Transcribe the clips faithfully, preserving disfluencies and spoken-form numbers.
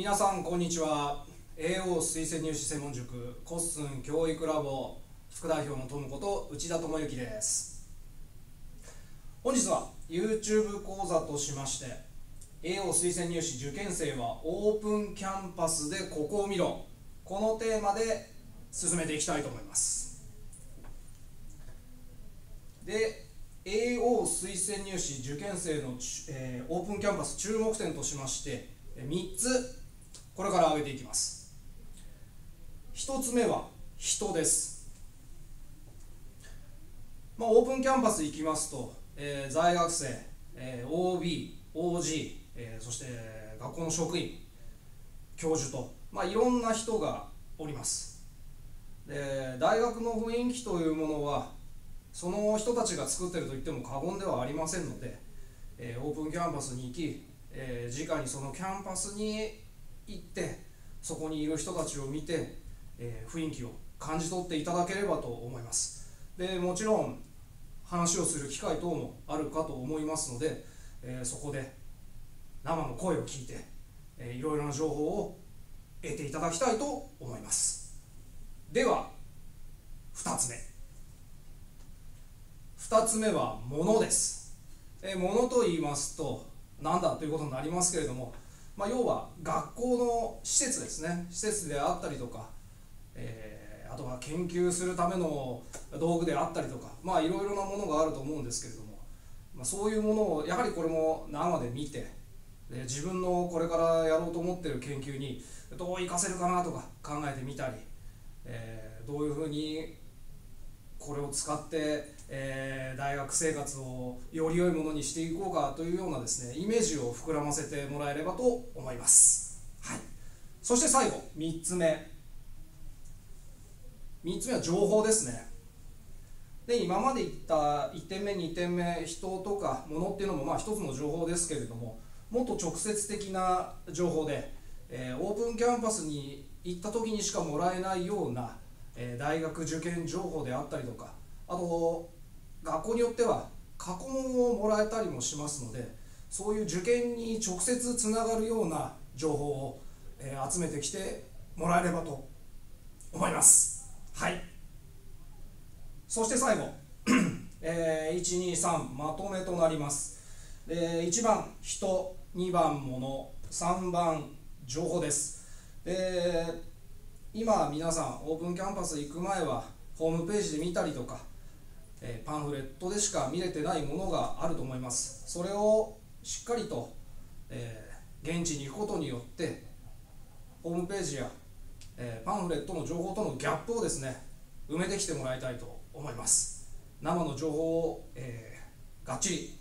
皆さんこんにちは。 エーオー 推薦入試専門塾コッスン教育ラボ副代表のトムこと内田智之です。本日は YouTube 講座としまして エーオー 推薦入試受験生はオープンキャンパスでここを見ろ、このテーマで進めていきたいと思います。で エーオー 推薦入試受験生の、えー、オープンキャンパス注目点としましてみっつこれから挙げていきます。ひとつめは人です。まあ、オープンキャンパス行きますと、えー、在学生、えー、オービー、オージー、えー、そして学校の職員、教授と、まあ、いろんな人がおります。で大学の雰囲気というものはその人たちが作っていると言っても過言ではありませんので、えー、オープンキャンパスに行き、えー、直にそのキャンパスに行ってそこにいる人たちを見て、えー、雰囲気を感じ取っていただければと思います。でもちろん話をする機会等もあるかと思いますので、えー、そこで生の声を聞いて、えー、いろいろな情報を得ていただきたいと思います。ではふたつめふたつめは物です。えー、物と言いますと何だということになりますけれども、まあ、要は学校の施設ですね。施設であったりとか、えー、あとは研究するための道具であったりとか、まあいろいろなものがあると思うんですけれども、まあ、そういうものをやはりこれも生で見て、で自分のこれからやろうと思っている研究にどう活かせるかなとか考えてみたり、えー、どういうふうにこれを使って、えー、大学生活をより良いものにしていこうかというようなですね、イメージを膨らませてもらえればと思います。はい、そして最後みっつめみっつめは情報ですね。で今まで言ったいってんめにてんめ人とか物っていうのもまあ一つの情報ですけれども、もっと直接的な情報で、えー、オープンキャンパスに行った時にしかもらえないような大学受験情報であったりとか、あと学校によっては過去問をもらえたりもしますので、そういう受験に直接つながるような情報を集めてきてもらえればと思います。はい、そして最後、えー、いち、に、さんまとめとなります。でいちばん人、にばん物、さんばん情報です。で今皆さんオープンキャンパス行く前はホームページで見たりとか、えー、パンフレットでしか見れてないものがあると思います。それをしっかりと、えー、現地に行くことによってホームページや、えー、パンフレットの情報とのギャップをですね埋めてきてもらいたいと思います。生の情報を、えー、がっちり、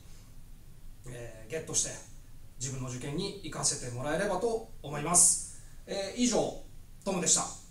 えー、ゲットして自分の受験に生かせてもらえればと思います。えー、以上トムでした。